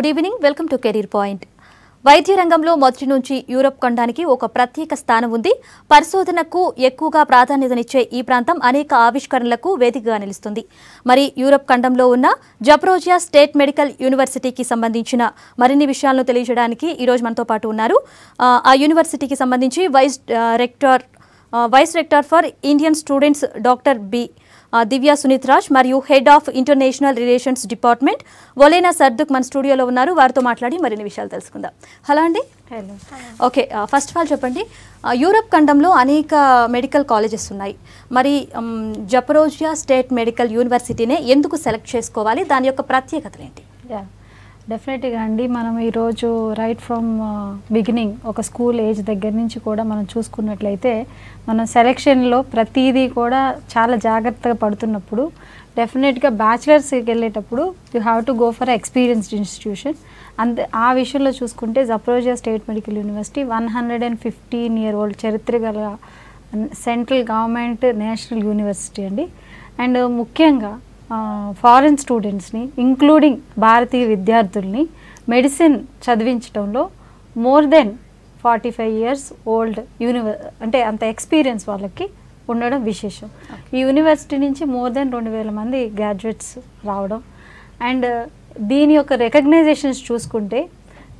Good evening, welcome to career point. వైద్య రంగంలో మొదటి నుంచి యూరప్ ఖండానికి ఒక ప్రత్యేక స్థానం ఉంది. పరిశోధనకు ఎక్కువగా ప్రాధాన్యతనిచ్చే ఈ ప్రాంతం అనేక ఆవిష్కరణలకు వేదికగా నిలుస్తుంది. మరి యూరప్ ఖండంలో ఉన్న జపరోజియా స్టేట్ మెడికల్ యూనివర్సిటీకి సంబంధించిన మరిన్ని విషయాలను తెలియజేయడానికి ఈరోజు మనతో పాటు ఉన్నారు. ఆ యూనివర్సిటీకి సంబంధించి vice rector for Indian students doctor B Divya Sunith Raj మరియు head of international relations department వొలేనా సర్దుక్ మన స్టూడియోలో ఉన్నారు. వారితో మాట్లాడి మరిన్ని విషయాలు తెలుసుకుందాం. హలో అండి. ఓకే, ఫస్ట్ ఆఫ్ ఆల్ చెప్పండి, యూరప్ ఖండంలో అనేక మెడికల్ కాలేజెస్ ఉన్నాయి. మరి జపరోజియా స్టేట్ మెడికల్ యూనివర్సిటీనే ఎందుకు సెలెక్ట్ చేసుకోవాలి, దాని యొక్క ప్రత్యేకతలు ఏంటి? డెఫినెట్గా అండి, మనం ఈరోజు రైట్ ఫ్రమ్ బిగినింగ్ ఒక స్కూల్ ఏజ్ దగ్గర నుంచి కూడా మనం చూసుకున్నట్లయితే మనం సెలెక్షన్లో ప్రతిదీ కూడా చాలా జాగ్రత్తగా పడుతున్నప్పుడు డెఫినెట్గా బ్యాచిలర్స్కి వెళ్ళేటప్పుడు you have to go for experienced institution. And ఆ విషయంలో చూసుకుంటే Zaporizhzhia state medical university 115-year-old చరిత్ర గల సెంట్రల్ గవర్నమెంట్ నేషనల్ యూనివర్సిటీ అండి. అండ్ ముఖ్యంగా ఫారిన్ స్టూడెంట్స్ని ఇంక్లూడింగ్ భారతీయ విద్యార్థుల్ని మెడిసిన్ చదివించడంలో మోర్ దెన్ 45 years ఓల్డ్ అంటే అంత ఎక్స్పీరియన్స్ వాళ్ళకి ఉండడం విశేషం. ఈ యూనివర్సిటీ నుంచి మోర్ దెన్ 2000 మంది గ్రాడ్యుయేట్స్ రావడం. అండ్ దీని యొక్క రికగ్నైజేషన్స్ చూసుకుంటే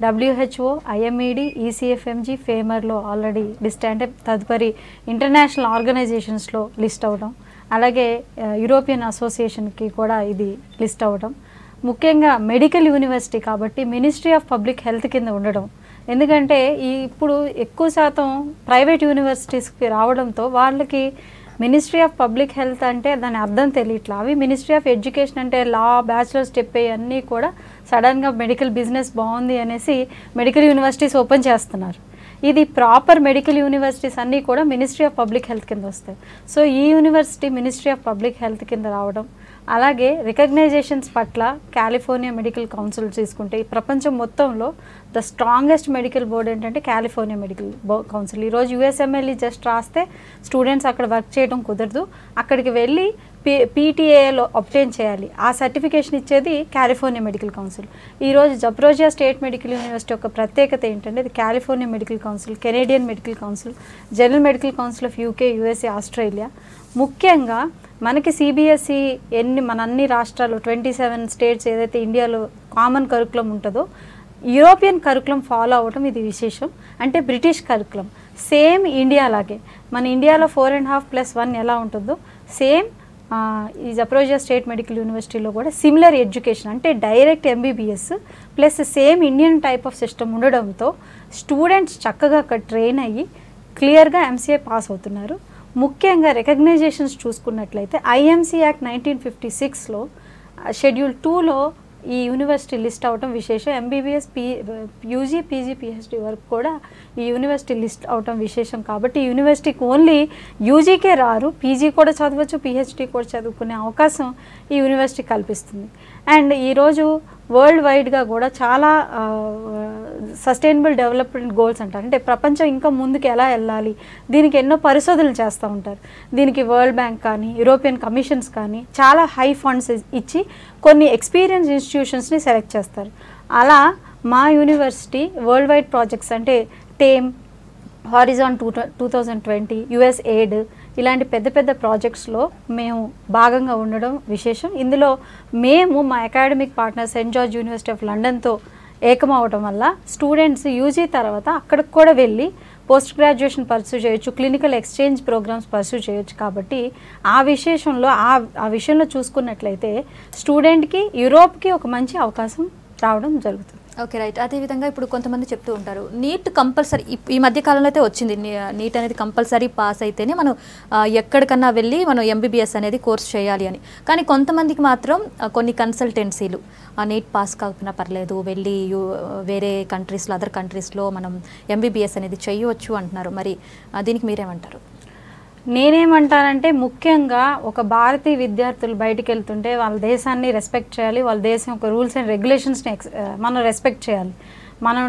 WHO, IMED, ECFMG, ఫేమర్లో ఆల్రెడీ లిస్ట్ అంటే తదుపరి ఇంటర్నేషనల్ ఆర్గనైజేషన్స్లో లిస్ట్ అవ్వడం, అలాగే యూరోపియన్ అసోసియేషన్కి కూడా ఇది లిస్ట్ అవ్వడం. ముఖ్యంగా మెడికల్ యూనివర్సిటీ కాబట్టి మినిస్ట్రీ ఆఫ్ పబ్లిక్ హెల్త్ కింద ఉండడం, ఎందుకంటే ఇప్పుడు ఎక్కువ శాతం ప్రైవేట్ యూనివర్సిటీస్కి రావడంతో వాళ్ళకి మినిస్ట్రీ ఆఫ్ పబ్లిక్ హెల్త్ అంటే దాని అర్థం తెలియట్లా. అవి మినిస్ట్రీ ఆఫ్ ఎడ్యుకేషన్ అంటే లా, బ్యాచిలర్స్ చెప్పే అన్నీ కూడా సడన్గా మెడికల్ బిజినెస్ బాగుంది అనేసి మెడికల్ యూనివర్సిటీస్ ఓపెన్ చేస్తున్నారు. ఇది ప్రాపర్ మెడికల్ యూనివర్సిటీస్ అన్నీ కూడా మినిస్ట్రీ ఆఫ్ పబ్లిక్ హెల్త్ కింద వస్తాయి. సో ఈ university ministry of public health కింద రావడం, అలాగే రికగ్నైజేషన్స్ పట్ల కాలిఫోర్నియా మెడికల్ కౌన్సిల్ తీసుకుంటే ఈ ప్రపంచం మొత్తంలో ద స్ట్రాంగెస్ట్ మెడికల్ బోర్డ్ ఏంటంటే కాలిఫోర్నియా మెడికల్ కౌన్సిల్. ఈరోజు USMLE జస్ట్ రాస్తే స్టూడెంట్స్ అక్కడ వర్క్ చేయడం కుదరదు, అక్కడికి వెళ్ళి PTAలో అబ్టైన్ చేయాలి. ఆ సర్టిఫికేషన్ ఇచ్చేది కాలిఫోర్నియా మెడికల్ కౌన్సిల్. ఈరోజు జపరోజియా స్టేట్ మెడికల్ యూనివర్సిటీ యొక్క ప్రత్యేకత ఏంటంటే ఇది California medical council, Canadian medical council, general medical council of UK, USA, Australia. ముఖ్యంగా మనకి CBSE మన అన్ని రాష్ట్రాలు 27 states ఏదైతే ఇండియాలో కామన్ కరికులం ఉంటుందో యూరోపియన్ కరికులం ఫాలో అవ్వడం ఇది విశేషం. అంటే బ్రిటిష్ కరికులం సేమ్ ఇండియా లాగే, మన ఇండియాలో 4.5+1 ఎలా ఉంటుందో సేమ్ ఈ జపరోజియా స్టేట్ మెడికల్ యూనివర్సిటీలో కూడా సిమిలర్ ఎడ్యుకేషన్ అంటే direct MBBS plus same Indian type of system ఉండడంతో స్టూడెంట్స్ చక్కగా అక్కడ ట్రైన్ అయ్యి క్లియర్గా MCI పాస్ అవుతున్నారు. ముఖ్యంగా రికగ్నైజేషన్స్ చూసుకున్నట్లయితే IMC Act 1956లో Schedule 2లో ఈ యూనివర్సిటీ లిస్ట్ అవటం విశేషం. MBBS, UG, PG, PhD వరకు కూడా ఈ యూనివర్సిటీ లిస్ట్ అవటం విశేషం. కాబట్టి ఈ యూనివర్సిటీకి ఓన్లీ UGకే రారు, PG కూడా చదవచ్చు, PhD కూడా చదువుకునే అవకాశం ఈ యూనివర్సిటీ కల్పిస్తుంది. అండ్ ఈరోజు వరల్డ్ వైడ్గా కూడా చాలా సస్టైనబుల్ డెవలప్మెంట్ గోల్స్ అంటారు, అంటే ప్రపంచం ఇంకా ముందుకు ఎలా వెళ్ళాలి దీనికి ఎన్నో పరిశోధనలు చేస్తూ ఉంటారు. దీనికి వరల్డ్ బ్యాంక్ కానీ, యూరోపియన్ కమిషన్స్ కానీ చాలా హై ఫండ్స్ ఇచ్చి కొన్ని ఎక్స్పీరియన్స్ ఇన్స్టిట్యూషన్స్ని సెలెక్ట్ చేస్తారు. అలా మా యూనివర్సిటీ వరల్డ్ వైడ్ ప్రాజెక్ట్స్ అంటే TAME, Horizon 2020, USAID ఇలాంటి పెద్ద పెద్ద ప్రాజెక్ట్స్లో మేము భాగంగా ఉండడం విశేషం. ఇందులో మేము మా academic partner Saint George university of లండన్తో ఏకమవడం వల్ల స్టూడెంట్స్ UG తర్వాత అక్కడికి కూడా వెళ్ళి పోస్ట్ గ్రాడ్యుయేషన్ పర్సూ చేయొచ్చు, క్లినికల్ ఎక్స్చేంజ్ ప్రోగ్రామ్స్ పర్సూ చేయొచ్చు. కాబట్టి ఆ విషయంలో చూసుకున్నట్లయితే స్టూడెంట్కి యూరోప్కి ఒక మంచి అవకాశం రావడం జరుగుతుంది. Okay, right. అదేవిధంగా ఇప్పుడు కొంతమంది చెప్తూ ఉంటారు నీట్ కంపల్సరీ, ఈ మధ్యకాలంలో అయితే వచ్చింది నీట్ అనేది కంపల్సరీ పాస్ అయితేనే మనం ఎక్కడికన్నా వెళ్ళి మనం MBBS అనేది కోర్స్ చేయాలి అని. కానీ కొంతమందికి మాత్రం కొన్ని కన్సల్టెన్సీలు నీట్ పాస్ కాకపోయినా పర్లేదు, వెళ్ళి వేరే కంట్రీస్లో, అదర్ కంట్రీస్లో మనం MBBS అనేది చేయవచ్చు అంటున్నారు. మరి దీనికి మీరేమంటారు? నేనేమంటానంటే ముఖ్యంగా ఒక భారతీయ విద్యార్థులు బయటికి వెళ్తుంటే వాళ్ళ దేశాన్ని రెస్పెక్ట్ చేయాలి, వాళ్ళ దేశం యొక్క రూల్స్ అండ్ రెగ్యులేషన్స్ని మనం రెస్పెక్ట్ చేయాలి. మనం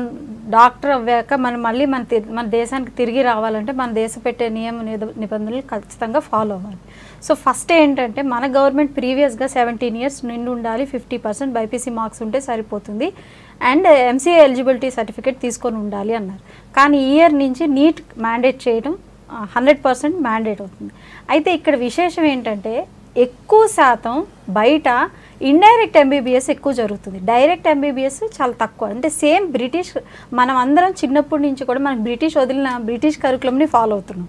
డాక్టర్ అవ్వాక మనం మళ్ళీ మన దేశానికి తిరిగి రావాలంటే మన దేశం పెట్టే నియమ నిబంధనలు ఖచ్చితంగా ఫాలో అవ్వాలి. సో ఫస్ట్ ఏంటంటే మన గవర్నమెంట్ ప్రీవియస్గా 17 years నిండి ఉండాలి, 50% BPSC మార్క్స్ ఉంటే సరిపోతుంది. and MCA eligibility certificate తీసుకొని ఉండాలి అన్నారు. కానీ ఇయర్ నుంచి నీట్ మ్యాండేట్ చేయడం 100% మ్యాండేట్ అవుతుంది. అయితే ఇక్కడ విశేషం ఏంటంటే ఎక్కువ శాతం బయట ఇండైరెక్ట్ ఎంబీబీఎస్ ఎక్కువ జరుగుతుంది, డైరెక్ట్ ఎంబీబీఎస్ చాలా తక్కువ. అంటే సేమ్ బ్రిటిష్, మనం అందరం చిన్నప్పటి నుంచి కూడా మనం బ్రిటిష్ వదిలిన బ్రిటిష్ కరికులంని ఫాలో అవుతున్నాం.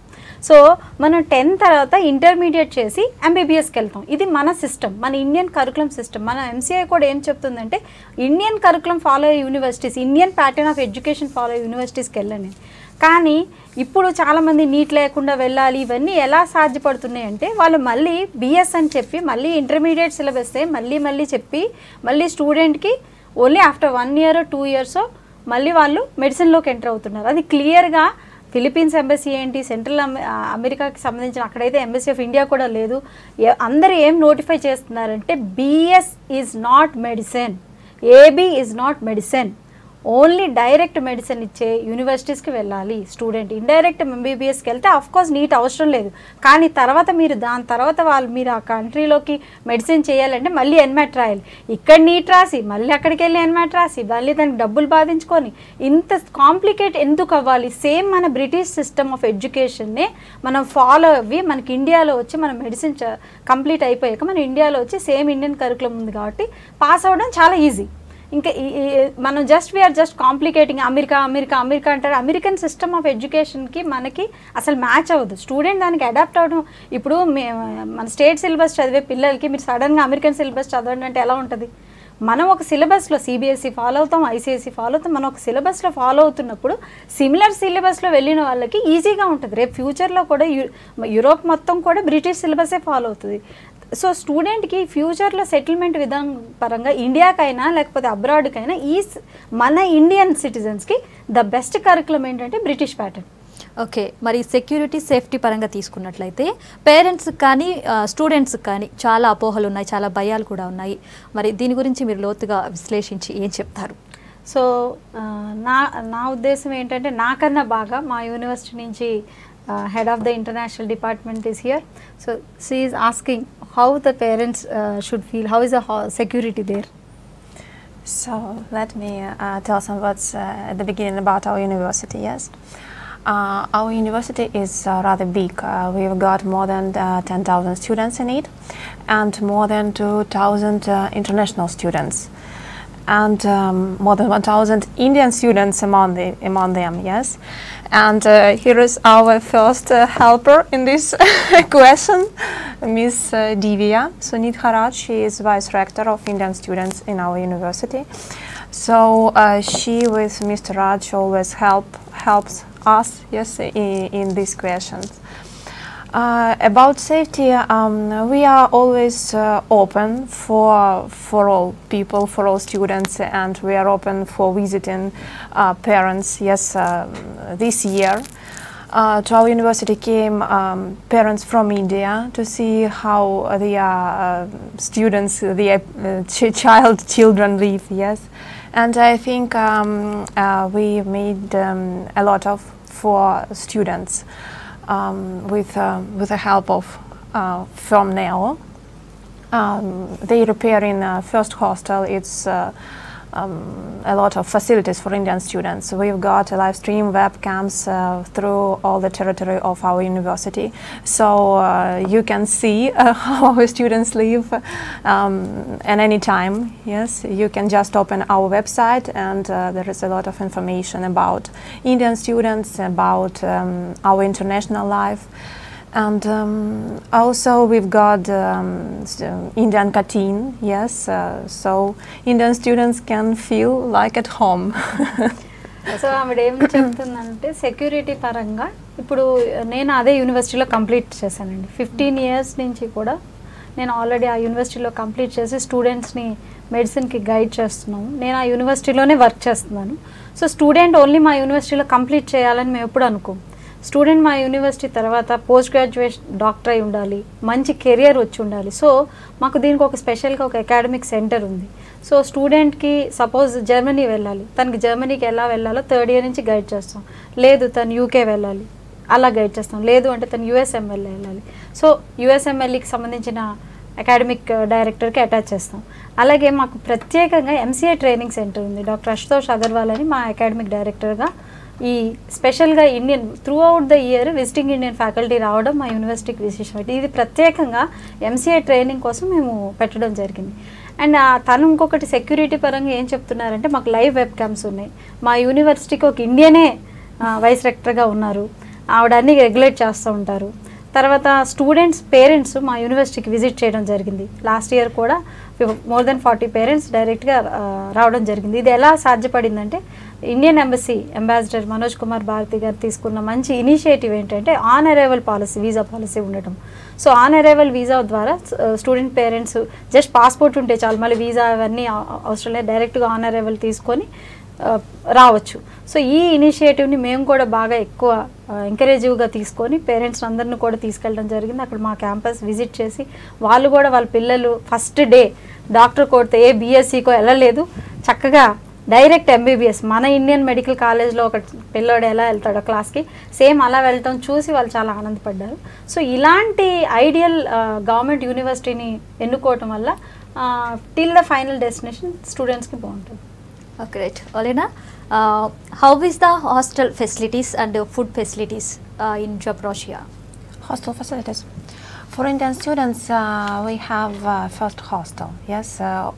సో మనం 10 తర్వాత ఇంటర్మీడియట్ చేసి ఎంబీబీఎస్కి వెళ్తాం. ఇది మన సిస్టమ్, మన ఇండియన్ కరికులం సిస్టమ్. మన ఎంసీఐ కూడా ఏం చెప్తుందంటే ఇండియన్ కరికులం ఫాలో అయ్యే universities, Indian pattern of education follow అయ్యే యూనివర్సిటీస్కి వెళ్ళండి. కానీ ఇప్పుడు చాలామంది నీట్ లేకుండా వెళ్ళాలి, ఇవన్నీ ఎలా సాధ్యపడుతున్నాయి అంటే వాళ్ళు మళ్ళీ బిఎస్ అని చెప్పి మళ్ళీ ఇంటర్మీడియట్ సిలబస్ మళ్ళీ చెప్పి మళ్ళీ స్టూడెంట్కి only after 1 year or 2 years మళ్ళీ వాళ్ళు మెడిసిన్లోకి ఎంటర్ అవుతున్నారు. అది క్లియర్గా ఫిలిపీన్స్ ఎంబసీ ఏంటి, సెంట్రల్ అమెరికాకి సంబంధించిన అక్కడైతే ఎంబసీ ఆఫ్ ఇండియా కూడా లేదు. అందరూ ఏం నోటిఫై చేస్తున్నారంటే BS is not medicine, AB is not medicine, only direct medicine ఇచ్చే యూనివర్సిటీస్కి వెళ్ళాలి స్టూడెంట్. ఇండైరెక్ట్ ఎంబీబీఎస్కి వెళ్తే అఫ్కోర్స్ నీట్ అవసరం లేదు, కానీ తర్వాత మీరు దాని తర్వాత వాళ్ళు మీరు ఆ కంట్రీలోకి మెడిసిన్ చేయాలంటే మళ్ళీ ఎన్మ్యాట్ రాయాలి. ఇక్కడ నీట్ రాసి మళ్ళీ అక్కడికి వెళ్ళి ఎన్మ్యాట్ రాసి మళ్ళీ దానికి డబ్బులు బాధించుకొని ఇంత కాంప్లికేట్ ఎందుకు అవ్వాలి? సేమ్ మన బ్రిటిష్ సిస్టమ్ ఆఫ్ ఎడ్యుకేషన్నే మనం ఫాలో అవ్వి మనకి ఇండియాలో వచ్చి మనం మెడిసిన్ కంప్లీట్ అయిపోయాక మనం ఇండియాలో వచ్చి సేమ్ ఇండియన్ కరికులం ఉంది కాబట్టి పాస్ అవ్వడం చాలా ఈజీ. ఇంకా మనం we are just complicating. America America America అంటారు, అమెరికన్ సిస్టమ్ ఆఫ్ ఎడ్యుకేషన్కి మనకి అసలు మ్యాచ్ అవ్వదు. స్టూడెంట్ దానికి అడాప్ట్ అవ్వడం, ఇప్పుడు మన స్టేట్ సిలబస్ చదివే పిల్లలకి మీరు సడన్గా అమెరికన్ సిలబస్ చదవండి అంటే ఎలా ఉంటుంది? మనం ఒక సిలబస్లో CBSE ఫాలో అవుతాం, ICSE ఫాలో అవుతాం, మనం ఒక సిలబస్లో ఫాలో అవుతున్నప్పుడు సిమిలర్ సిలబస్లో వెళ్ళిన వాళ్ళకి ఈజీగా ఉంటుంది. రేపు ఫ్యూచర్లో కూడా యూరోప్ మొత్తం కూడా బ్రిటిష్ సిలబసే ఫాలో అవుతుంది. సో స్టూడెంట్కి ఫ్యూచర్లో సెటిల్మెంట్ విధానం పరంగా ఇండియాకైనా లేకపోతే అబ్రాడ్కైనా మన ఇండియన్ సిటిజన్స్కి ద బెస్ట్ కరికులం ఏంటంటే బ్రిటిష్ ప్యాటర్న్. ఓకే, మరి సెక్యూరిటీ సేఫ్టీ పరంగా తీసుకున్నట్లయితే పేరెంట్స్కి కానీ స్టూడెంట్స్కి కానీ చాలా అపోహలు ఉన్నాయి, చాలా భయాలు కూడా ఉన్నాయి. మరి దీని గురించి మీరు లోతుగా విశ్లేషించి ఏం చెప్తారు? సో నా ఉద్దేశం ఏంటంటే నాకన్నా బాగా మా యూనివర్సిటీ నుంచి head of the international department is here, so she is asking how the parents should feel, how is the security there. So let me tell some words at the beginning about our university. Yes, our university is rather big. We've got more than 10,000 students in it and more than 2,000 international students and more than 1,000 Indian students among them. Yes, and here is our first helper in this question, Miss Divya Sunidh Haraj. She is vice rector of Indian students in our university. So she with Mr. Raj always helps us. Yes, in these questions. About safety, we are always open for all people, for all students, and we are open for visiting parents. Yes, this year to our university came parents from India to see how their students, their children live. Yes, and I think we made a lot of for students. With the help of firm NEO, they repairing first hostel. It's a lot of facilities for Indian students. We've got a live stream webcams through all the territory of our university, so you can see how our students live at any time. Yes, you can just open our website and there is a lot of information about Indian students, about our international life. And also we've got Indian canteen. Yes, so Indian students can feel like at home. So ఆవిడ ఏం చెప్తుందంటే security పరంగా ఇప్పుడు నేను అదే యూనివర్సిటీలో complete చేశానండి. 15 years నుంచి కూడా నేను ఆల్రెడీ ఆ యూనివర్సిటీలో కంప్లీట్ చేసి స్టూడెంట్స్ని మెడిసిన్కి గైడ్ చేస్తున్నాము. నేను ఆ యూనివర్సిటీలోనే వర్క్ చేస్తున్నాను. సో స్టూడెంట్ ఓన్లీ మా యూనివర్సిటీలో కంప్లీట్ చేయాలని మేము ఎప్పుడు అనుకోం. స్టూడెంట్ మా యూనివర్సిటీ తర్వాత పోస్ట్ గ్రాడ్యుయేషన్ డాక్టర్ అయి ఉండాలి, మంచి కెరియర్ వచ్చి ఉండాలి. సో మాకు దీనికి ఒక స్పెషల్గా ఒక అకాడమిక్ సెంటర్ ఉంది. సో స్టూడెంట్కి సపోజ్ జర్మనీ వెళ్ళాలి, తనకి జర్మనీకి ఎలా వెళ్ళాలో 3rd year నుంచి గైడ్ చేస్తాం. లేదు తను UK వెళ్ళాలి, అలా గైడ్ చేస్తాం. లేదు అంటే తను USMLE వెళ్ళాలి. సో USMLEకి సంబంధించిన అకాడమిక్ డైరెక్టర్కి అటాచ్ చేస్తాం. అలాగే మాకు ప్రత్యేకంగా ఎంసీఐ ట్రైనింగ్ సెంటర్ ఉంది. డాక్టర్ అశుతోష్ అగర్వాల్ అని మా అకాడమిక్ డైరెక్టర్గా ఈ స్పెషల్గా Indian throughout the year visiting Indian faculty రావడం మా యూనివర్సిటీకి విశేషం. ఇది ప్రత్యేకంగా ఎంసీఐ ట్రైనింగ్ కోసం మేము పెట్టడం జరిగింది. అండ్ తను ఇంకొకటి సెక్యూరిటీ పరంగా ఏం చెప్తున్నారంటే మాకు లైవ్ వెబ్ క్యామ్స్ ఉన్నాయి. మా యూనివర్సిటీకి ఒక ఇండియనే వైస్ రెక్టర్గా ఉన్నారు, ఆవిడ అన్నీ రెగ్యులేట్ చేస్తూ ఉంటారు. తర్వాత స్టూడెంట్స్ పేరెంట్స్ మా యూనివర్సిటీకి విజిట్ చేయడం జరిగింది. లాస్ట్ ఇయర్ కూడా మోర్ దెన్ 40 పేరెంట్స్ డైరెక్ట్గా రావడం జరిగింది. ఇది ఎలా సాధ్యపడిందంటే Indian embassy ambassador Manoj Kumar భారతిగారు తీసుకున్న మంచి ఇనిషియేటివ్ ఏంటంటే on arrival policy, visa policy ఉండటం. సో ఆన్ అరైవల్ వీసా ద్వారా స్టూడెంట్ పేరెంట్స్ జస్ట్ పాస్పోర్ట్ ఉంటే చాలు, మళ్ళీ వీసా అవన్నీ అవసరం లేదు, డైరెక్ట్గా ఆన్ అరైవల్ తీసుకొని రావచ్చు. సో ఈ ఇనిషియేటివ్ని మేము కూడా బాగా ఎక్కువ ఎంకరేజివ్గా తీసుకొని పేరెంట్స్ అందరిని కూడా తీసుకెళ్ళడం జరిగింది. అక్కడ మా క్యాంపస్ విజిట్ చేసి వాళ్ళు కూడా వాళ్ళ పిల్లలు ఫస్ట్ డే డాక్టర్ కోడితే ఏ బీఎస్సీకో వెళ్ళలేదు, చక్కగా డైరెక్ట్ ఎంబీబీఎస్. మన ఇండియన్ మెడికల్ కాలేజ్లో ఒక పిల్లోడు ఎలా వెళ్తాడో క్లాస్కి, సేమ్ అలా వెళ్ళటం చూసి వాళ్ళు చాలా ఆనందపడ్డారు. సో ఇలాంటి ఐడియల్ గవర్నమెంట్ యూనివర్సిటీని ఎన్నుకోవటం వల్ల టిల్ ద ఫైనల్ డెస్టినేషన్ స్టూడెంట్స్కి బాగుంటుంది. Great. Olena, how is the hostel facilities and food facilities in Zaporozhye? Hostel facilities. For Indian students, we have first hostel. Yes,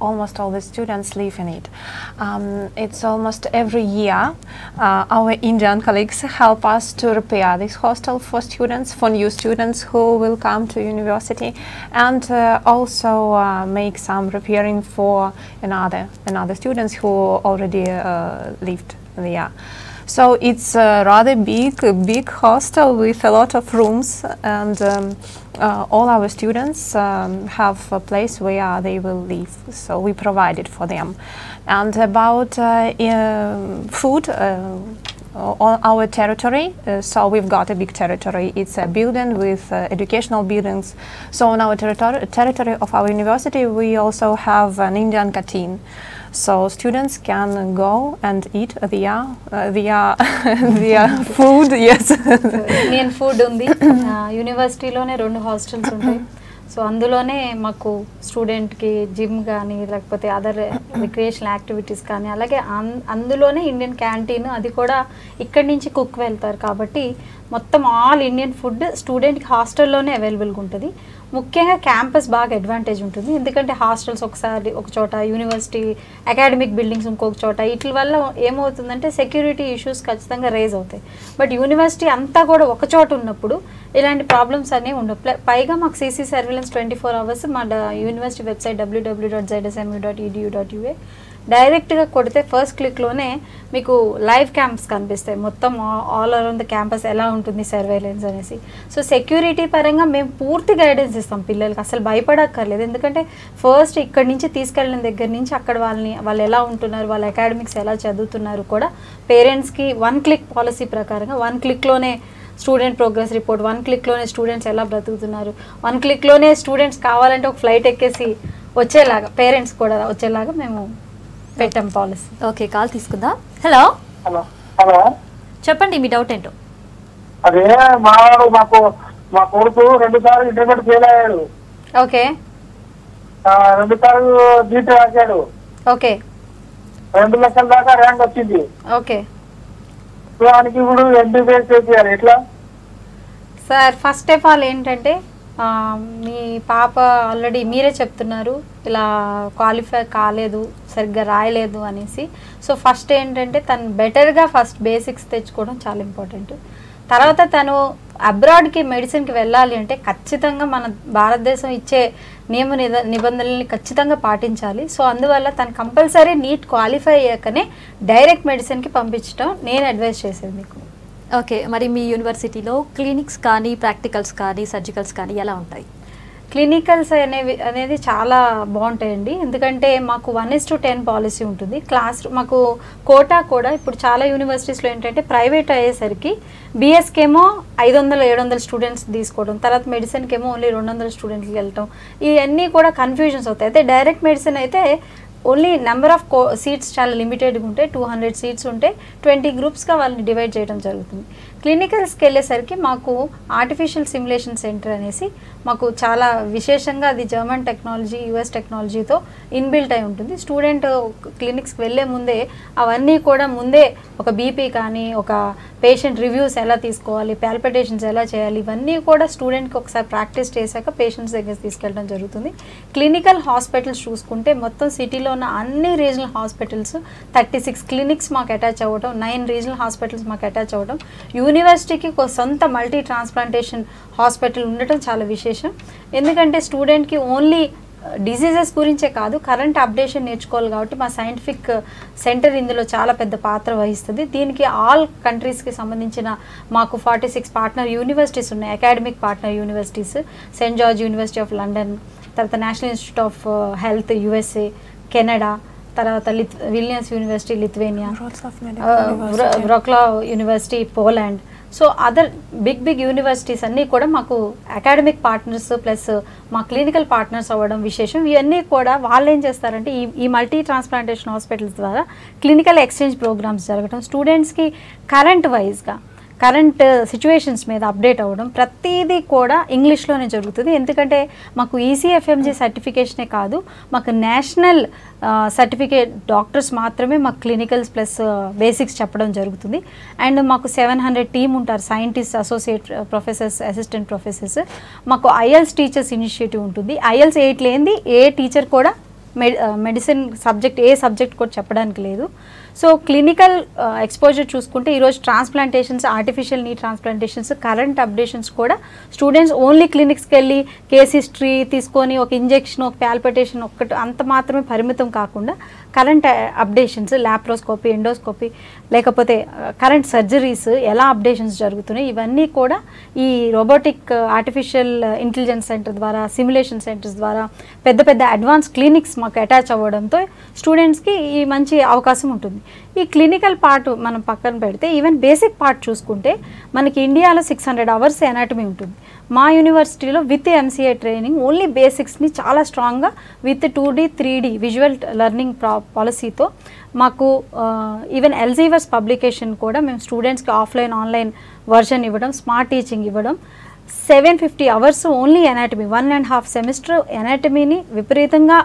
almost all the students live in it. It's almost every year our Indian colleagues help us to repair this hostel for students, for new students who will come to university, and also make some repairing for another students who already lived there. So it's a rather big hostel with a lot of rooms, and all our students have a place where they will live, so we provide it for them. And about food, on our territory, so we've got a big territory. It's a building with educational buildings. So on our territory of our university, we also have an Indian canteen. So students can go and eat their food. Yes. Indian food undi. University lone rendu hostels untayi. So అందులోనే మాకు స్టూడెంట్కి gym కానీ లేకపోతే other recreational activities కానీ, అలాగే అందులోనే Indian canteen, అది కూడా ఇక్కడి నుంచి కుక్ వెళ్తారు కాబట్టి మొత్తం ఆల్ ఇండియన్ ఫుడ్ స్టూడెంట్కి హాస్టల్లోనే అవైలబుల్గా ఉంటుంది. ముఖ్యంగా క్యాంపస్ బాగా అడ్వాంటేజ్ ఉంటుంది, ఎందుకంటే హాస్టల్స్ ఒకసారి ఒక చోట, యూనివర్సిటీ అకాడమిక్ బిల్డింగ్స్ ఇంకొక చోట, వీటి వల్ల ఏమవుతుందంటే సెక్యూరిటీ ఇష్యూస్ ఖచ్చితంగా రేజ్ అవుతాయి. బట్ యూనివర్సిటీ అంతా కూడా ఒక చోట ఉన్నప్పుడు ఇలాంటి ప్రాబ్లమ్స్ అనేవి ఉండవు. పైగా మాకు సీసీ సర్వేలెన్స్ 24 hours మా యూనివర్సిటీ వెబ్సైట్ www.zsmu.edu.ua డైరెక్ట్గా కొడితే ఫస్ట్ క్లిక్లోనే మీకు లైవ్ క్యాంప్స్ కనిపిస్తాయి. మొత్తం ఆల్ అరౌండ్ ద క్యాంపస్ ఎలా ఉంటుంది సర్వేలెన్స్ అనేసి. సో సెక్యూరిటీ పరంగా మేము పూర్తి గైడెన్స్ ఇస్తాం పిల్లలకి, అసలు భయపడక్కర్లేదు. ఎందుకంటే ఫస్ట్ ఇక్కడి నుంచి తీసుకెళ్ళిన దగ్గర నుంచి అక్కడ వాళ్ళు ఎలా ఉంటున్నారు, వాళ్ళ అకాడమిక్స్ ఎలా చదువుతున్నారు కూడా పేరెంట్స్కి వన్ క్లిక్ పాలసీ ప్రకారంగా వన్ క్లిక్లోనే స్టూడెంట్ ప్రోగ్రెస్ రిపోర్ట్, వన్ క్లిక్లోనే స్టూడెంట్స్ ఎలా బ్రతుకుతున్నారు, వన్ క్లిక్లోనే స్టూడెంట్స్ కావాలంటే ఒక ఫ్లైట్ ఎక్కేసి వచ్చేలాగా, పేరెంట్స్ కూడా వచ్చేలాగా మేము పెట్టాం పాలసీ. ఓకే, కాల్ తీసుకుందాం. హలో హలో హలో చెప్పండి, మీ డౌట్ ఏంటో. అదే మా కొడుకు 2 సార్లు ఇంటర్మీడియట్ ఫెయిల్ అయ్యాడు. ఓకే. 2 సార్లు బీట్ రాశాడు. ఓకే. 2 లక్షల దాకా ర్యాంక్ వచ్చింది. ఓకే. దానికి ఇప్పుడు ఎంబీబీఎస్ చేశారు ఎట్లా సార్? ఫస్ట్ ఆఫ్ ఆల్ ఏంటంటే మీ పాప ఆల్రెడీ మీరే చెప్తున్నారు ఇలా క్వాలిఫై కాలేదు, సరిగ్గా రాయలేదు అనేసి. సో ఫస్ట్ ఏంటంటే తను బెటర్గా ఫస్ట్ బేసిక్స్ తెచ్చుకోవడం చాలా ఇంపార్టెంట్. తర్వాత తను అబ్రాడ్కి మెడిసిన్కి వెళ్ళాలి అంటే ఖచ్చితంగా మన భారతదేశం ఇచ్చే నియమ నిబంధనల్ని ఖచ్చితంగా పాటించాలి. సో అందువల్ల తను కంపల్సరీ నీట్ క్వాలిఫై అయ్యాకనే డైరెక్ట్ మెడిసిన్కి పంపించడం నేను అడ్వైస్ చేసేది మీకు. ఓకే, మరి మీ యూనివర్సిటీలో క్లినిక్స్ కానీ, ప్రాక్టికల్స్ కానీ, సర్జికల్స్ కానీ ఎలా ఉంటాయి? క్లినికల్స్ అనేది చాలా బాగుంటాయండి. ఎందుకంటే మాకు 1:10 పాలసీ ఉంటుంది. క్లాస్ మాకు కోటా కూడా ఇప్పుడు చాలా యూనివర్సిటీస్లో ఏంటంటే ప్రైవేట్ అయ్యేసరికి బిఎస్కేమో 500-700 స్టూడెంట్స్ తీసుకోవడం, తర్వాత మెడిసిన్కి ఏమో ఓన్లీ 200 స్టూడెంట్స్కి వెళ్ళటం, ఇవన్నీ కూడా కన్ఫ్యూజన్స్ అవుతాయి. అయితే డైరెక్ట్ మెడిసిన్ అయితే ఓన్లీ నెంబర్ ఆఫ్ సీట్స్ చాలా లిమిటెడ్గా ఉంటాయి, 200 సీట్స్ ఉంటాయి, 20 గ్రూప్స్గా వాళ్ళని డివైడ్ చేయడం జరుగుతుంది. క్లినికల్స్ కెళ్ళేసరికి మాకు ఆర్టిఫిషియల్ సిమ్యులేషన్ సెంటర్ అనేసి మాకు చాలా విశేషంగా అది జర్మన్ టెక్నాలజీ యుఎస్ టెక్నాలజీతో ఇన్బిల్ట్ అయి ఉంటుంది. స్టూడెంట్ క్లినిక్స్కి వెళ్ళే ముందే అవన్నీ కూడా ముందే ఒక బీపీ కానీ ఒక పేషెంట్ రివ్యూస్ ఎలా తీసుకోవాలి, ప్యాల్పిటేషన్స్ ఎలా చేయాలి, ఇవన్నీ కూడా స్టూడెంట్కి ఒకసారి ప్రాక్టీస్ చేశాక పేషెంట్స్ దగ్గర తీసుకెళ్ళడం జరుగుతుంది. క్లినికల్ హాస్పిటల్స్ చూసుకుంటే మొత్తం సిటీలో ఉన్న అన్ని రీజనల్ హాస్పిటల్స్ 36 క్లినిక్స్ మాకు అటాచ్ అవ్వడం, 9 రీజనల్ హాస్పిటల్స్ మాకు అటాచ్ అవ్వడం, యూనివర్సిటీకి సొంత మల్టీ ట్రాన్స్ప్లాంటేషన్ హాస్పిటల్ ఉండటం చాలా విశేషం. ఎందుకంటే స్టూడెంట్కి ఓన్లీ డిజీజెస్ గురించే కాదు కరెంట్ అప్డేషన్ నేర్చుకోవాలి కాబట్టి మా సైంటిఫిక్ సెంటర్ ఇందులో చాలా పెద్ద పాత్ర వహిస్తుంది. దీనికి ఆల్ కంట్రీస్కి సంబంధించిన మాకు 46 పార్ట్నర్ యూనివర్సిటీస్ ఉన్నాయి, academic partner universities, Saint George university of London, తర్వాత national institute of health USA, Canada, తర్వాత Vilnius university Lithuania, Wroclaw university Poland. So other big big universities అన్నీ కూడా మాకు అకాడమిక్ పార్ట్నర్స్ ప్లస్ మా క్లినికల్ పార్ట్నర్స్ అవ్వడం విశేషం. ఇవన్నీ కూడా వాళ్ళు ఏం చేస్తారంటే ఈ మల్టీ ట్రాన్స్ప్లాంటేషన్ హాస్పిటల్స్ ద్వారా క్లినికల్ ఎక్స్చేంజ్ ప్రోగ్రామ్స్ జరగడం, స్టూడెంట్స్కి కరెంట్ వైజ్గా కరెంట్ సిచ్యువేషన్స్ మీద అప్డేట్ అవ్వడం ప్రతిదీ కూడా ఇంగ్లీష్లోనే జరుగుతుంది. ఎందుకంటే మాకు ఈసీఎఫ్ఎంజీ సర్టిఫికేషనే కాదు మాకు నేషనల్ సర్టిఫికేట్ డాక్టర్స్ మాత్రమే మాకు క్లినికల్స్ ప్లస్ బేసిక్స్ చెప్పడం జరుగుతుంది. అండ్ మాకు 700 టీమ్ ఉంటారు, scientist, associate professors, assistant professors. మాకు ఐఎల్స్ టీచర్స్ ఇనిషియేటివ్ ఉంటుంది. ఐఎల్స్ 8 లేనిది ఏ టీచర్ కూడా మెడిసిన్ సబ్జెక్ట్ ఏ సబ్జెక్ట్ కూడా చెప్పడానికి లేదు. సో క్లినికల్ ఎక్స్పోజర్ చూసుకుంటే ఈరోజు transplantations, artificial knee transplantations, current updations కూడా స్టూడెంట్స్ ఓన్లీ క్లినిక్స్కి వెళ్ళి కేస్ హిస్టరీ తీసుకొని ఒక ఇంజెక్షన్, ఒక ప్యాల్పిటేషన్ ఒక్కటి అంత మాత్రమే పరిమితం కాకుండా కరెంట్ అప్డేషన్స్, ల్యాప్రోస్కోపీ, ఎండోస్కోపీ, లేకపోతే కరెంట్ సర్జరీస్ ఎలా అప్డేషన్స్ జరుగుతున్నాయి, ఇవన్నీ కూడా ఈ రోబోటిక్ ఆర్టిఫిషియల్ ఇంటెలిజెన్స్ సెంటర్ ద్వారా, సిమ్యులేషన్ సెంటర్స్ ద్వారా పెద్ద పెద్ద అడ్వాన్స్ క్లినిక్స్ మాకు అటాచ్ అవ్వడంతో స్టూడెంట్స్కి ఈ మంచి అవకాశం ఉంటుంది. ఈ క్లినికల్ పార్ట్ మనం పక్కన పెడితే ఈవెన్ బేసిక్ పార్ట్ చూసుకుంటే మనకి ఇండియాలో 600 అవర్స్ ఎనాటమీ ఉంటుంది. మా యూనివర్సిటీలో విత్ ఎంసీఐ ట్రైనింగ్ ఓన్లీ బేసిక్స్ని చాలా స్ట్రాంగ్గా with 2D 3D visual learning పాలసీతో మాకు ఈవెన్ ఎల్జీవర్స్ పబ్లికేషన్ కూడా మేము స్టూడెంట్స్కి ఆఫ్లైన్ ఆన్లైన్ వర్షన్ ఇవ్వడం, స్మార్ట్ టీచింగ్ ఇవ్వడం. 750 అవర్స్ ఓన్లీ ఎనాటమీ, 1.5 సెమిస్టర్ ఎనాటమీని విపరీతంగా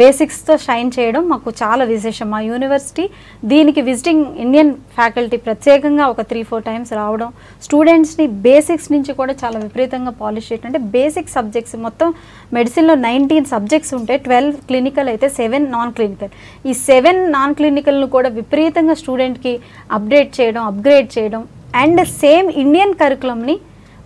బేసిక్స్తో షైన్ చేయడం మాకు చాలా విశేషం. మా యూనివర్సిటీ దీనికి విజిటింగ్ ఇండియన్ ఫ్యాకల్టీ ప్రత్యేకంగా ఒక 3-4 టైమ్స్ రావడం, స్టూడెంట్స్ని బేసిక్స్ నుంచి కూడా చాలా విపరీతంగా పాలిష్ చేయడం. అంటే బేసిక్ సబ్జెక్ట్స్ మొత్తం మెడిసిన్లో 19 సబ్జెక్ట్స్ ఉంటాయి, 12 క్లినికల్ అయితే 7 నాన్ క్లినికల్. ఈ 7 నాన్ క్లినికల్ను కూడా విపరీతంగా స్టూడెంట్కి అప్డేట్ చేయడం, అప్గ్రేడ్ చేయడం. అండ్ సేమ్ ఇండియన్ కరికులంని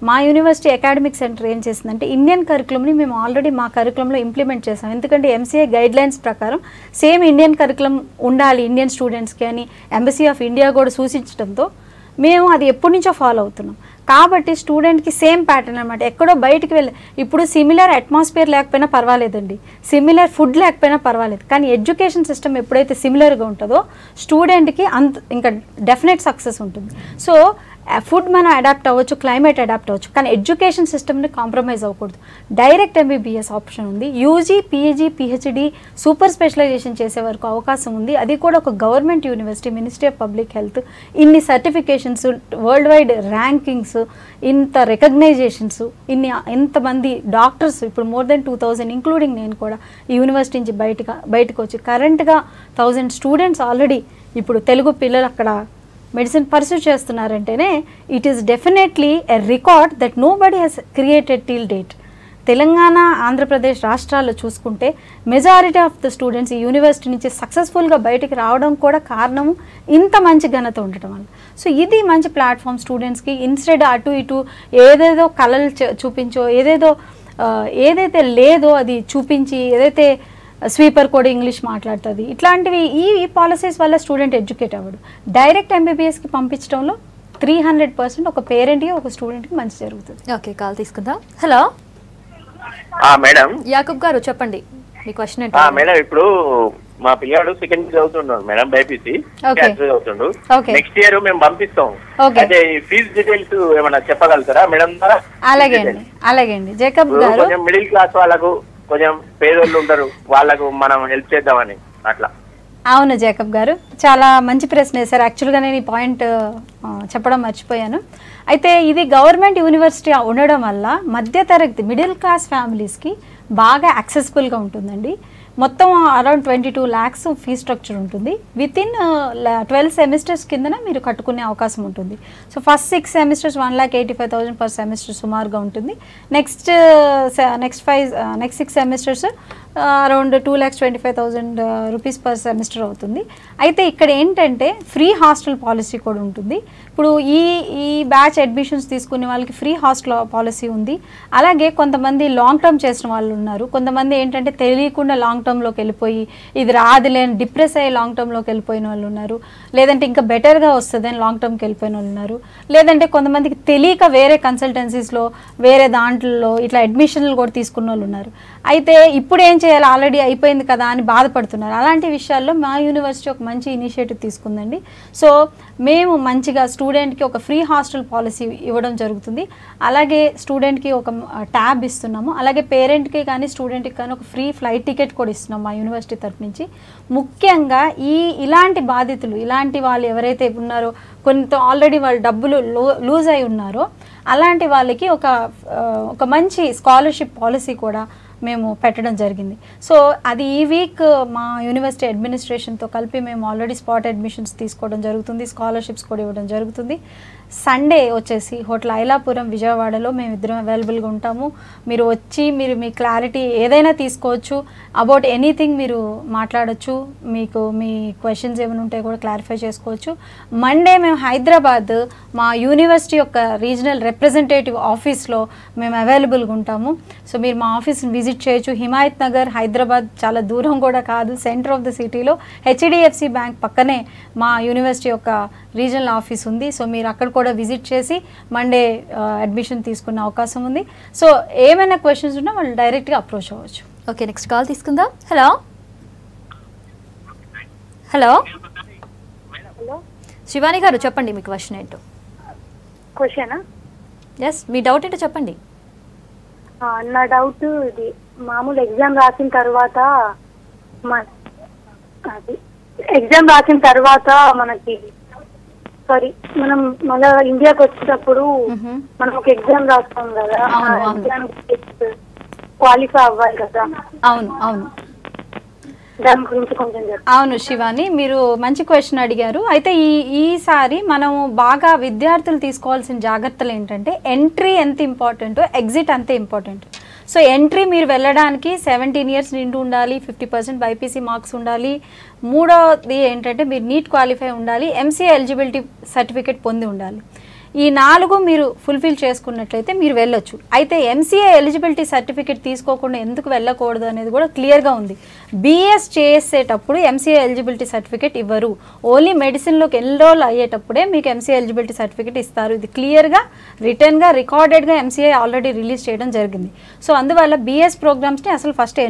మా యూనివర్సిటీ అకాడమిక్ సెంటర్ ఏం చేసిందంటే ఇండియన్ కరికులంని మేము ఆల్రెడీ మా కరికులంలో ఇంప్లిమెంట్ చేసాం. ఎందుకంటే ఎంసీఐ గైడ్లైన్స్ ప్రకారం సేమ్ ఇండియన్ కరికులం ఉండాలి ఇండియన్ స్టూడెంట్స్కి అని ఎంబసీ ఆఫ్ ఇండియా కూడా సూచించడంతో మేము అది ఎప్పటి నుంచో ఫాలో అవుతున్నాం. కాబట్టి స్టూడెంట్కి సేమ్ ప్యాటర్న్ అనమాట. ఎక్కడో బయటికి వెళ్ళి ఇప్పుడు సిమిలర్ అట్మాస్ఫియర్ లేకపోయినా పర్వాలేదండి, సిమిలర్ ఫుడ్ లేకపోయినా పర్వాలేదు, కానీ ఎడ్యుకేషన్ సిస్టమ్ ఎప్పుడైతే సిమిలర్గా ఉంటుందో స్టూడెంట్కి అంత ఇంకా డెఫినెట్ సక్సెస్ ఉంటుంది. సో ఫుడ్ మనం అడాప్ట్ అవ్వచ్చు, క్లైమేట్ అడాప్ట్ అవ్వచ్చు, కానీ ఎడ్యుకేషన్ సిస్టమ్ని కాంప్రమైజ్ అవ్వకూడదు. డైరెక్ట్ ఎంబీబీఎస్ ఆప్షన్ ఉంది, UG, PG, PhD, super specialisation చేసే వరకు అవకాశం ఉంది. అది కూడా ఒక government university, ministry of public health, ఇన్ని సర్టిఫికేషన్స్, వరల్డ్ వైడ్ ర్యాంకింగ్స్, ఇంత రికగ్నైజేషన్స్, ఇంతమంది డాక్టర్స్, ఇప్పుడు మోర్ దెన్ 2000 ఇంక్లూడింగ్ నేను కూడా ఈ యూనివర్సిటీ నుంచి బయటకు వచ్చి కరెంట్గా 1000 స్టూడెంట్స్ ఆల్రెడీ ఇప్పుడు తెలుగు పిల్లలు అక్కడ మెడిసిన్ పర్సూ చేస్తున్నారంటేనే it is definitely a record that nobody has created till date. Telangana, Andhra Pradesh రాష్ట్రాల్లో చూసుకుంటే మెజారిటీ ఆఫ్ ద స్టూడెంట్స్ ఈ యూనివర్సిటీ నుంచి సక్సెస్ఫుల్గా బయటికి రావడం కూడా కారణము ఇంత మంచి ఘనత ఉండటం వల్ల. సో ఇది మంచి ప్లాట్ఫామ్ స్టూడెంట్స్కి. ఇన్స్టెడ్ అటు ఇటు ఏదేదో కళలు చూపించో, ఏదైతే లేదో అది చూపించి, ఏదైతే స్వీపర్ కూడా ఇంగ్లీష్ మాట్లాడుతుంది, ఇట్లాంటివి ఈ పాలసీస్ వల్ల స్టూడెంట్ ఎడ్యుకేట్ అవ్వడు. డైరెక్ట్ ఎంబీబీఎస్కి పంపించడంలో 300% ఒక పేరెంట్కి, ఒక స్టూడెంట్కి మంచి జరుగుతుంది. ఓకే, కాల్ తీసుకుందాం. హలో మేడం, యాకూబ్ గారు చెప్పండి మీ క్వశ్చన్ ఏంటి? మేడం ఇప్పుడు మా పిల్లడు సెకండ్ ఇయర్ చదువుతున్నాడు మేడం, బైపీసీ చదువుతుండు. నెక్స్ట్ ఇయర్ మేము పంపిస్తాం. అయితే ఫీజు డీటెయిల్స్ ఏమైనా చెప్పగలుగుతారా మేడం? అలాగే అండి, అలాగే అండి. జేకబ్ గారు, మిడిల్ క్లాస్ వాళ్ళకు కొంచెం పేదోళ్ళు ఉంటారు, వాళ్ళకు మనం హెల్ప్ చేద్దామని అట్లా. అవును జేకబ్ గారు చాలా మంచి ప్రశ్నే సార్ యాక్చువల్ గా నేను ఈ పాయింట్ చెప్పడం మర్చిపోయాను అయితే ఇది గవర్నమెంట్ యూనివర్సిటీ ఉండడం వల్ల మధ్య తరగతి మిడిల్ క్లాస్ ఫ్యామిలీస్ కి బాగా యాక్సెసిబుల్ గా ఉంటుందండి మొత్తం అరౌండ్ 22 లక్షస్ ఫీ స్ట్రక్చర్ ఉంటుంది విత్ ఇన్ 12 సెమిస్టర్స్ కిందన మీరు కట్టుకునే అవకాశం ఉంటుంది so first 6 semesters 1,85,000 per semester సుమారుగా ఉంటుంది next 6 semesters around 2,25,000 rupees per semester అవుతుంది అయితే ఇక్కడ ఏంటంటే ఫ్రీ హాస్టల్ పాలసీ కూడా ఉంటుంది ఇప్పుడు ఈ బ్యాచ్ అడ్మిషన్స్ తీసుకునే వాళ్ళకి ఫ్రీ హాస్టల్ పాలసీ ఉంది అలాగే కొంతమంది లాంగ్ టర్మ్ చేసిన వాళ్ళు ఉన్నారు కొంతమంది ఏంటంటే తెలియకుండా లాంగ్ టర్మ్ లోకి వెళ్ళిపోయి ఇది రాదులేని డిప్రెస్ అయ్యి లాంగ్ టర్మ్ లోకి వెళ్ళిపోయిన వాళ్ళు ఉన్నారు లేదంటే ఇంకా బెటర్ గా వస్తుందని లాంగ్ టర్మ్కి వెళ్ళిపోయిన వాళ్ళు ఉన్నారు లేదంటే కొంతమందికి తెలియక వేరే కన్సల్టెన్సీస్లో వేరే దాంట్లో ఇట్లా అడ్మిషన్లు కూడా తీసుకున్న వాళ్ళు ఉన్నారు అయితే ఇప్పుడు ఏం చేయాలి ఆల్రెడీ అయిపోయింది కదా అని బాధపడుతున్నారు అలాంటి విషయాల్లో మా యూనివర్సిటీ ఒక మంచి ఇనిషియేటివ్ తీసుకుందండి సో మేము మంచిగా స్టూడెంట్కి ఒక ఫ్రీ హాస్టల్ పాలసీ ఇవ్వడం జరుగుతుంది అలాగే స్టూడెంట్కి ఒక ట్యాబ్ ఇస్తున్నాము అలాగే పేరెంట్కి కానీ స్టూడెంట్కి కానీ ఒక ఫ్రీ ఫ్లైట్ టికెట్ కూడా ఇస్తున్నాము మా యూనివర్సిటీ తరఫు నుంచి ముఖ్యంగా ఇలాంటి బాధితులు ఇలాంటి వాళ్ళు ఎవరైతే ఉన్నారో కొంత ఆల్రెడీ వాళ్ళు డబ్బులు లూజ్ అయి ఉన్నారో అలాంటి వాళ్ళకి ఒక మంచి స్కాలర్షిప్ పాలసీ కూడా మేము పెట్టడం జరిగింది సో అది ఈ వీక్ మా యూనివర్సిటీ అడ్మినిస్ట్రేషన్తో కలిపి మేము ఆల్రెడీ స్పాట్ అడ్మిషన్స్ తీసుకోవడం జరుగుతుంది స్కాలర్షిప్స్ కూడా ఇవ్వడం జరుగుతుంది సండే వచ్చేసి హోటల్ ఐలాపురం విజయవాడలో మేము ఇద్దరం అవైలబుల్గా ఉంటాము మీరు వచ్చి మీ క్లారిటీ ఏదైనా తీసుకోవచ్చు అబౌట్ ఎనీథింగ్ మీరు మాట్లాడచ్చు మీకు మీ క్వశ్చన్స్ ఏమైనా ఉంటే కూడా క్లారిఫై చేసుకోవచ్చు మండే మేము హైదరాబాద్ మా యూనివర్సిటీ యొక్క రీజనల్ రిప్రజెంటేటివ్ ఆఫీస్లో మేము అవైలబుల్గా ఉంటాము సో మీరు మా ఆఫీస్ని విజిట్ చేయొచ్చు హిమాయత్ నగర్ హైదరాబాద్ చాలా దూరం కూడా కాదు సెంటర్ ఆఫ్ ద సిటీలో హెచ్డిఎఫ్సి బ్యాంక్ పక్కనే మా యూనివర్సిటీ యొక్క రీజనల్ ఆఫీస్ ఉంది సో మీరు అక్కడ కూడా విజిట్ చేసి మండే అడ్మిషన్ తీసుకున్న అవకాశం ఉంది సో ఏమైనా క్వశ్చన్స్ ఉన్నా వాళ్ళు డైరెక్ట్గా అప్రోచ్ అవ్వచ్చు ఓకే నెక్స్ట్ కాల్ తీసుకుందాం హలో హలో శివాని గారు చెప్పండి మీ క్వశ్చన్ ఏంటో క్వశ్చనా ఎస్ మీ డౌట్ ఏంటో చెప్పండి నా డౌట్ ఇది మామూలు ఎగ్జామ్ రాసిన తర్వాత మనకి సారీ మనం మళ్ళా ఇండియాకి వచ్చేటప్పుడు మనం ఒక ఎగ్జామ్ రాస్తాం కదా ఎగ్జామ్ క్వాలిఫై అవ్వాలి కదా అవును అవును అవును శివాని మీరు మంచి క్వశ్చన్ అడిగారు అయితే ఈసారి మనం బాగా విద్యార్థులు తీసుకోవాల్సిన జాగ్రత్తలు ఏంటంటే ఎంట్రీ ఎంత ఇంపార్టెంటో ఎగ్జిట్ అంతే ఇంపార్టెంట్ సో ఎంట్రీ మీరు వెళ్ళడానికి 17 years నిండు ఉండాలి 50% బైపీసీ మార్క్స్ ఉండాలి మూడోది ఏంటంటే మీరు నీట్ క్వాలిఫై ఉండాలి ఎంసీఐ ఎలిజిబిలిటీ సర్టిఫికేట్ పొంది ఉండాలి ఈ 4 మీరు ఫుల్ఫిల్ చేసుకున్నట్లయితే మీరు వెళ్ళొచ్చు అయితే ఎంసీఏ ఎలిజిబిలిటీ సర్టిఫికేట్ తీసుకోకుండా ఎందుకు వెళ్ళకూడదు అనేది కూడా క్లియర్గా ఉంది బీఎస్ చేసేటప్పుడు ఎంసీఏ ఎలిజిబిలిటీ సర్టిఫికేట్ ఇవ్వరు ఓన్లీ మెడిసిన్లోకి ఎన్రోల్ అయ్యేటప్పుడే మీకు ఎంసీఏ ఎలిజిబిలిటీ సర్టిఫికేట్ ఇస్తారు ఇది క్లియర్గా రిటర్న్గా రికార్డెడ్గా ఎంసీఏ ఆల్రెడీ రిలీజ్ చేయడం జరిగింది సో అందువల్ల బీఎస్ ప్రోగ్రామ్స్ని అసలు ఫస్ట్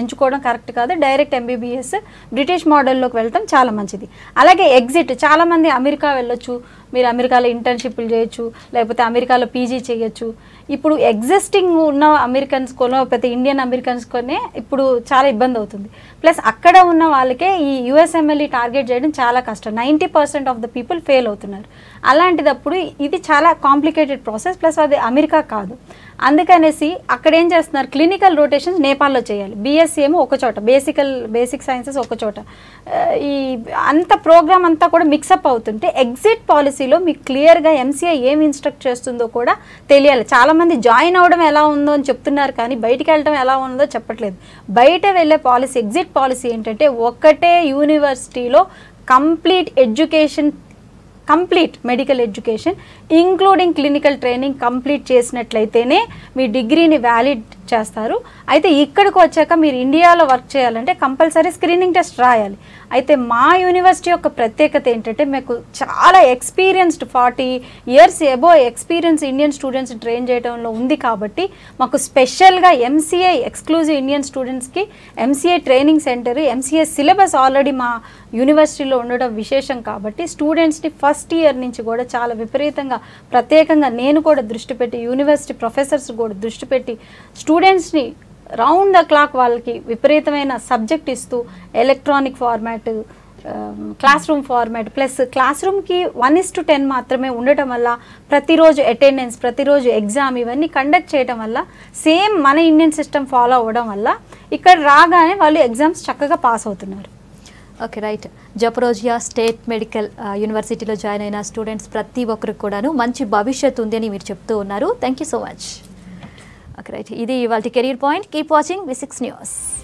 ఎంచుకోవడం కరెక్ట్ కాదు డైరెక్ట్ ఎంబీబీఎస్ బ్రిటిష్ మోడల్లోకి వెళ్ళటం చాలా మంచిది అలాగే ఎగ్జిట్ చాలామంది అమెరికా వెళ్ళొచ్చు మీరు అమెరికాలో ఇంటర్న్షిప్లు చేయొచ్చు లేకపోతే అమెరికాలో పీజీ చేయొచ్చు ఇప్పుడు ఎగ్జిస్టింగ్ ఉన్న అమెరికన్స్ కొనో లేకపోతే ఇండియన్ అమెరికన్స్ కొనే ఇప్పుడు చాలా ఇబ్బంది అవుతుంది ప్లస్ అక్కడ ఉన్న వాళ్ళకే ఈ యూఎస్ఎంఎల్ఈ టార్గెట్ చేయడం చాలా కష్టం 90% ఆఫ్ ద పీపుల్ ఫెయిల్ అవుతున్నారు అలాంటిదప్పుడు ఇది చాలా కాంప్లికేటెడ్ ప్రాసెస్ ప్లస్ అది అమెరికా కాదు అందుకనేసి అక్కడ ఏం చేస్తున్నారు క్లినికల్ రొటేషన్స్ నేపాల్లో చేయాలి బీఎస్సీ ఏమో ఒకచోట బేసిక్ సైన్సెస్ ఒకచోట ఈ అంత ప్రోగ్రామ్ అంతా కూడా మిక్సప్ అవుతుంటే ఎగ్జిట్ పాలసీలో మీకు క్లియర్గా ఎంసీఐ ఏం ఇన్స్ట్రక్ట్ చేస్తుందో కూడా తెలియాలి చాలామంది జాయిన్ అవ్వడం ఎలా ఉందో అని చెప్తున్నారు కానీ బయటికి వెళ్ళడం ఎలా ఉందో చెప్పట్లేదు బయట వెళ్ళే పాలసీ ఎగ్జిట్ పాలసీ ఏంటంటే ఒకటే యూనివర్సిటీలో complete medical education including clinical training complete చేసినట్లయితేనే మీ డిగ్రీని వ్యాలిడ్ చేస్తారు అయితే ఇక్కడికి వచ్చాక మీరు ఇండియాలో వర్క్ చేయాలంటే కంపల్సరీ స్క్రీనింగ్ టెస్ట్ రాయాలి అయితే మా యూనివర్సిటీ యొక్క ప్రత్యేకత ఏంటంటే మీకు చాలా experienced 40 years above experience Indian students train చేయడంలో ఉంది కాబట్టి మాకు స్పెషల్గా ఎంసీఐ ఎక్స్క్లూజివ్ ఇండియన్ స్టూడెంట్స్కి MCI training centre MCI syllabus already మా యూనివర్సిటీలో ఉండడం విశేషం కాబట్టి స్టూడెంట్స్ని ఫస్ట్ ఇయర్ నుంచి కూడా చాలా విపరీతంగా ప్రత్యేకంగా నేను కూడా దృష్టి పెట్టి యూనివర్సిటీ ప్రొఫెసర్స్ కూడా దృష్టి పెట్టి స్టూడెంట్స్ని రౌండ్ ద క్లాక్ వాళ్ళకి విపరీతమైన సబ్జెక్ట్ ఇస్తూ electronic format, classroom format, plus class రూమ్కి 1:10 మాత్రమే ఉండటం వల్ల ప్రతిరోజు అటెండెన్స్, ప్రతిరోజు ఎగ్జామ్ ఇవన్నీ కండక్ట్ చేయడం వల్ల సేమ్ మన ఇండియన్ సిస్టమ్ ఫాలో అవ్వడం వల్ల ఇక్కడ రాగానే వాళ్ళు ఎగ్జామ్స్ చక్కగా పాస్ అవుతున్నారు. Okay, right. Zaporizhzhia state medical యూనివర్సిటీలో జాయిన్ అయిన స్టూడెంట్స్ ప్రతి ఒక్కరికి కూడాను మంచి భవిష్యత్తు ఉంది అని మీరు చెప్తూ ఉన్నారు. Thank you so much. Okay, right. ఇది ఇవాళ career point. Keep watching V6 News.